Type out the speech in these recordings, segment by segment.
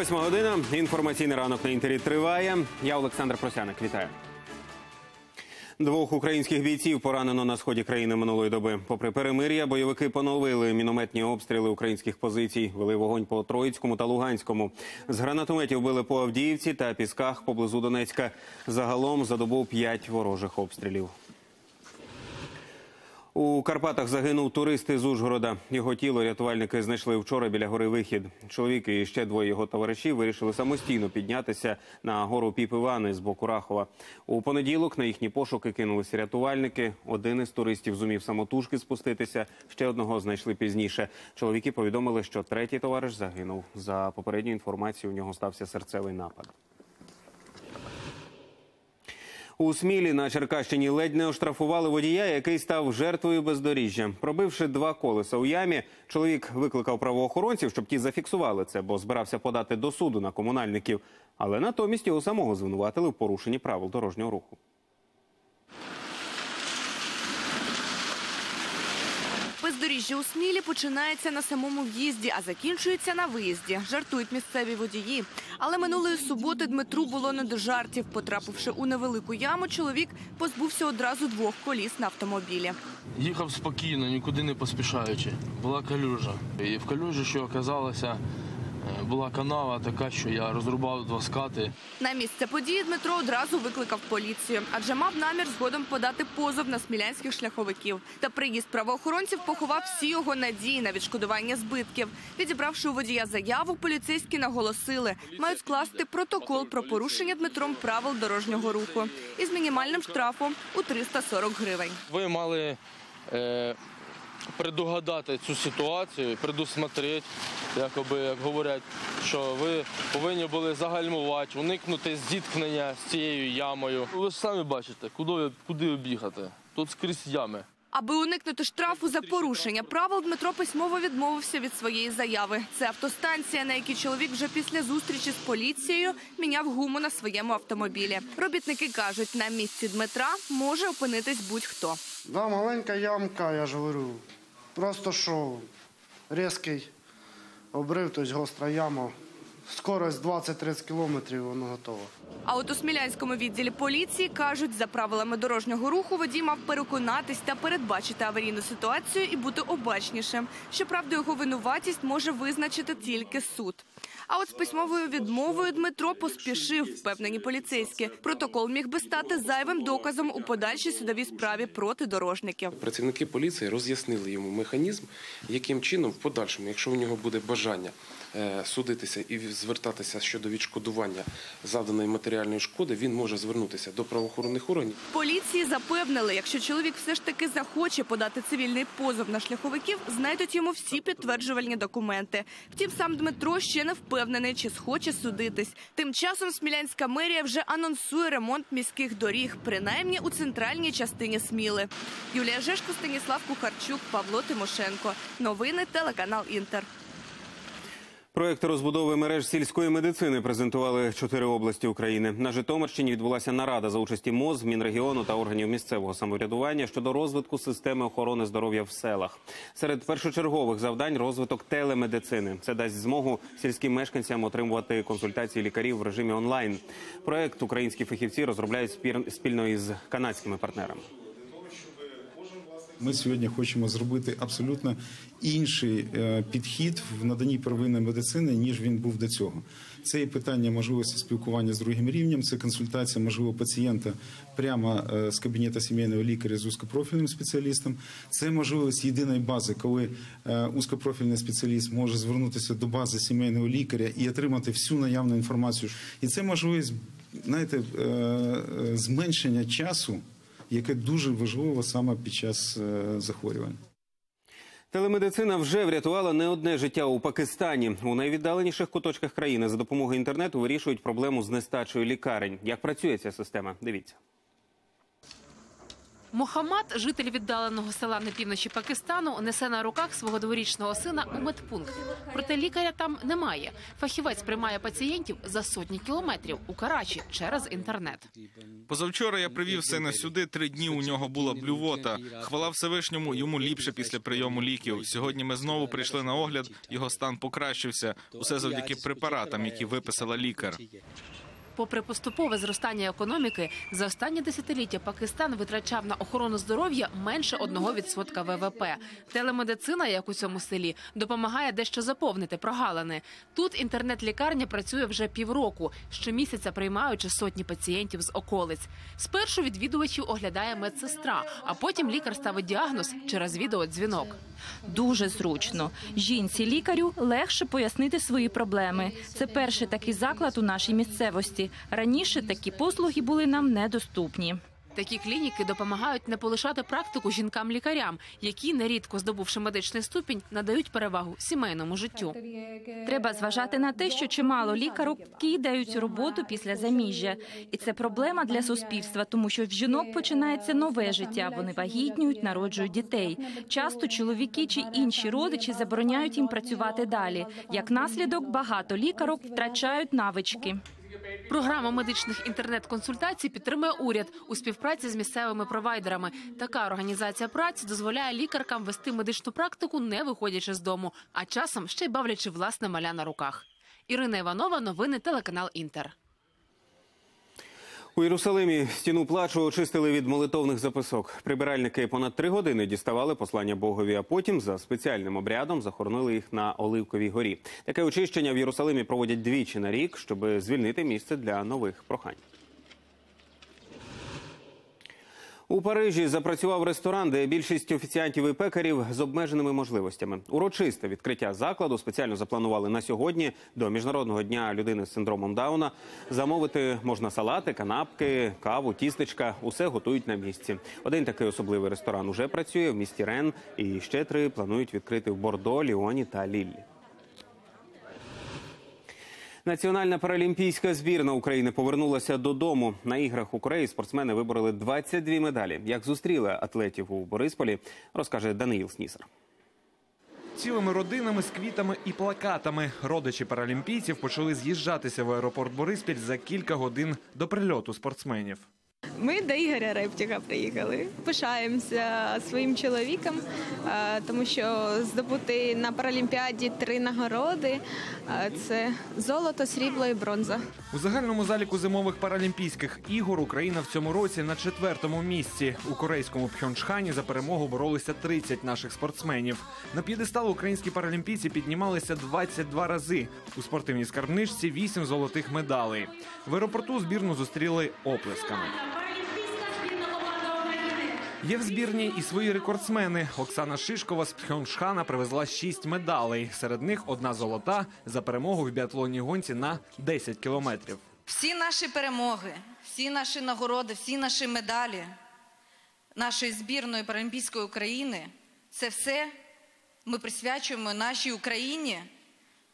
8 година. Інформаційний ранок на Інтері триває. Я Олександр Просяник. Вітаю. Двох українських бійців поранено на сході країни минулої доби. Попри перемир'я, бойовики поновили мінометні обстріли українських позицій, вели вогонь по Троїцькому та Луганському. З гранатометів били по Авдіївці та Пісках поблизу Донецька. Загалом за добу 5 ворожих обстрілів. У Карпатах загинув турист із Ужгорода. Його тіло рятувальники знайшли вчора біля гори Вихід. Чоловік і ще двоє його товаришів вирішили самостійно піднятися на гору Піп Івани з боку Рахова. У понеділок на їхні пошуки кинулися рятувальники. Один із туристів зумів самотужки спуститися, ще одного знайшли пізніше. Чоловіки повідомили, що третій товариш загинув. За попередньою інформацією, у нього стався серцевий напад. У Смілі на Черкащині ледь не оштрафували водія, який став жертвою бездоріжжя. Пробивши 2 колеса у ямі, чоловік викликав правоохоронців, щоб ті зафіксували це, бо збирався подати до суду на комунальників. Але натомість його самого звинуватили в порушенні правил дорожнього руху. Бездоріжжя у Смілі починається на самому в'їзді, а закінчується на виїзді. Жартують місцеві водії. Але минулої суботи Дмитру було не до жартів. Потрапивши у невелику яму, чоловік позбувся одразу 2 коліс на автомобілі. Їхав спокійно, нікуди не поспішаючи. Була калюжа. І в калюжі, що оказалося, була канава така, що я розрубав 2 скати. На місце події Дмитро одразу викликав поліцію, адже мав намір згодом подати позов на смілянських шляховиків. Та приїзд правоохоронців поховав всі його надії на відшкодування збитків. Відібравши у водія заяву, поліцейські наголосили, мають скласти протокол про порушення Дмитром правил дорожнього руху із мінімальним штрафом у 340 гривень. Ви мали предугадати цю ситуацію, предусмотреть, якоби, як говорять, що ви повинні були загальмувати, уникнути зіткнення з цією ямою. Ви ж самі бачите, куди об'їхати. Тут скрізь ями. Аби уникнути штрафу за порушення правил, Дмитро письмово відмовився від своєї заяви. Це автостанція, на якій чоловік вже після зустрічі з поліцією міняв гуму на своєму автомобілі. Робітники кажуть, на місці Дмитра може опинитись будь-хто. Да, маленька ямка, я ж говорю, просто шов, різкий обрив, тобто гостра яма. Скорость 20-30 кілометрів, воно готово. А от у Смілянському відділі поліції кажуть, за правилами дорожнього руху водій мав переконатись та передбачити аварійну ситуацію і бути обачнішим. Щоправда, його винуватість може визначити тільки суд. А от з письмовою відмовою Дмитро поспішив, впевнені поліцейські. Протокол міг би стати зайвим доказом у подальшій судовій справі проти дорожників. Працівники поліції роз'яснили йому механізм, яким чином в подальшому, якщо у нього буде бажання судитися і звертатися щодо відшкодування завданої матеріальної шкоди, він може звернутися до правоохоронних органів. Поліції запевнили, якщо чоловік все ж таки захоче подати цивільний позов на шляховиків, знайдуть йому всі підтверджувальні документи. Втім, сам Дмитро ще не впевнений, чи схоче судитись. Тим часом Смілянська мерія вже анонсує ремонт міських доріг, принаймні у центральній частині Сміли. Юлія Жешко, Станіслав Кухарчук, Павло Тимошенко. Новини телеканал Інтер. Проєкт розбудови мереж сільської медицини презентували 4 області України. На Житомирщині відбулася нарада за участі МОЗ, Мінрегіону та органів місцевого самоврядування щодо розвитку системи охорони здоров'я в селах. Серед першочергових завдань – розвиток телемедицини. Це дасть змогу сільським мешканцям отримувати консультації лікарів в режимі онлайн. Проєкт українські фахівці розробляють спільно із канадськими партнерами. Ми сьогодні хочемо зробити абсолютно інший підхід в наданні первинної медицини, ніж він був до цього. Це і питання можливості спілкування з другим рівнем, це консультація, можливо, пацієнта прямо з кабінету сімейного лікаря з узкопрофільним спеціалістом. Це можливість єдиної бази, коли узкопрофільний спеціаліст може звернутися до бази сімейного лікаря і отримати всю наявну інформацію. І це можливість, знаєте, зменшення часу, яке дуже важливо саме під час захворювань. Телемедицина вже врятувала не одне життя у Пакистані. У найвіддаленіших куточках країни за допомогою інтернету вирішують проблему з нестачею лікарень. Як працює ця система? Дивіться. Мохаммад, житель віддаленого села на півночі Пакистану, несе на руках свого дворічного сина у медпункт. Проте лікаря там немає. Фахівець приймає пацієнтів за сотні кілометрів у Карачі через інтернет. Позавчора я привів сина сюди, 3 дні у нього була блювота. Хвала Всевишньому, йому ліпше після прийому ліків. Сьогодні ми знову прийшли на огляд, його стан покращився. Усе завдяки препаратам, які виписала лікар. Попри поступове зростання економіки, за останні десятиліття Пакистан витрачав на охорону здоров'я менше 1% ВВП. Телемедицина, як у цьому селі, допомагає дещо заповнити прогалини. Тут інтернет-лікарня працює вже півроку, щомісяця приймаючи сотні пацієнтів з околиць. Спершу відвідувачів оглядає медсестра, а потім лікар ставить діагноз через відеодзвінок. Дуже зручно. Жінці-лікарю легше пояснити свої проблеми. Це перший такий заклад у нашій місцевості. Раніше такі послуги були нам недоступні. Такі клініки допомагають не полишати практику жінкам-лікарям, які, нерідко здобувши медичний ступінь, надають перевагу сімейному життю. Треба зважати на те, що чимало лікарок кидають роботу після заміжжя. І це проблема для суспільства, тому що в жінок починається нове життя. Вони вагітнюють, народжують дітей. Часто чоловіки чи інші родичі забороняють їм працювати далі. Як наслідок, багато лікарок втрачають навички. Програма медичних інтернет-консультацій підтримує уряд у співпраці з місцевими провайдерами. Така організація праці дозволяє лікаркам вести медичну практику, не виходячи з дому, а часом ще й бавлячи власне маля на руках. Ірина Іванова, новини, телеканал «Інтер». У Єрусалимі стіну плачу очистили від молитовних записок. Прибиральники понад 3 години діставали послання Богові, а потім за спеціальним обрядом захоронили їх на Оливковій горі. Таке очищення в Єрусалимі проводять 2 на рік, щоб звільнити місце для нових прохань. У Парижі запрацював ресторан, де більшість офіціантів і пекарів з обмеженими можливостями. Урочисте відкриття закладу спеціально запланували на сьогодні, до Міжнародного дня людини з синдромом Дауна. Замовити можна салати, канапки, каву, тістечка. Усе готують на місці. 1 такий особливий ресторан уже працює в місті Рен. І ще 3 планують відкрити в Бордо, Ліоні та Лілі. Національна паралімпійська збірна України повернулася додому. На іграх у Кореї спортсмени вибороли 22 медалі. Як зустріли атлетів у Борисполі, розкаже Даниїл Снісар. Цілими родинами з квітами і плакатами родичі паралімпійців почали з'їжджатися в аеропорт Бориспіль за кілька годин до прильоту спортсменів. Ми до Ігоря Рептіга приїхали. Пишаємося своїм чоловіком, тому що здобути на Паралімпіаді 3 нагороди – це золото, срібло і бронза. У загальному заліку зимових паралімпійських ігор Україна в цьому році на 4-му місці. У корейському Пхьончхані за перемогу боролися 30 наших спортсменів. На п'єдестал українські паралімпійці піднімалися 22 рази. У спортивній скарбничці 8 золотих медалей. В аеропорту збірну зустріли оплесками. Є в збірні і свої рекордсмени. Оксана Шишкова з Пхьончхана привезла 6 медалей. Серед них 1 золота за перемогу в біатлонній гонці на 10 кілометрів. Всі наші перемоги, всі наші нагороди, всі наші медалі нашої збірної паралімпійської України – це все ми присвячуємо нашій Україні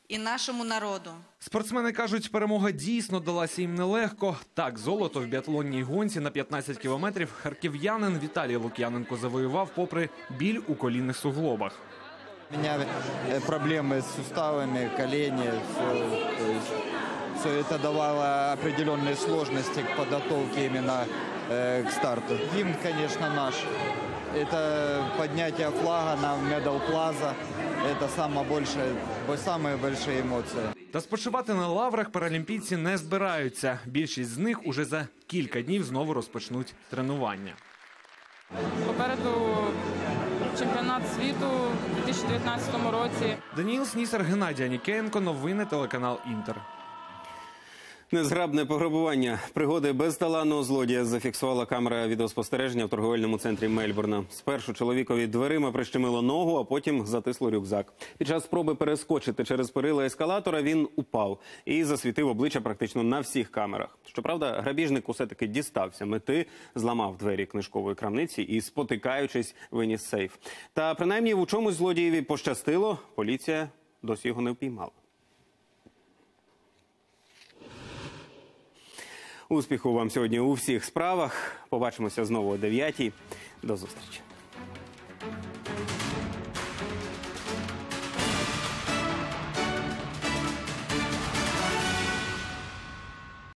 і нашому народу. Спортсмени кажуть, перемога дійсно далася їм нелегко. Так, золото в біатлонній гонці на 15 кілометрів харків'янин Віталій Лук'яненко завоював попри біль у колінних суглобах. У мене проблеми з суставами, коліни. Все це давало певні складності до підготовки до старту. Гімн, звісно, наш. Це підняття флага на медал плаза. Це найбільші емоції. Та спочивати на лаврах паралімпійці не збираються. Більшість з них уже за кілька днів знову розпочнуть тренування. Попереду чемпіонат світу в 2019 році. Даніїл Снісар, Геннадій Анікенко, новини, телеканал «Інтер». Незграбне пограбування. Пригоди безталанного злодія зафіксувала камера відеоспостереження в торговельному центрі Мельбурна. Спершу чоловікові дверима прищемило ногу, а потім затисло рюкзак. Під час спроби перескочити через перила ескалатора він упав і засвітив обличчя практично на всіх камерах. Щоправда, грабіжник усе-таки дістався мети, зламав двері книжкової крамниці і, спотикаючись, виніс сейф. Та принаймні в чомусь злодієві пощастило, поліція досі його не впіймала. Успіху вам сьогодні у всіх справах. Побачимося знову о 9-й. До зустрічі.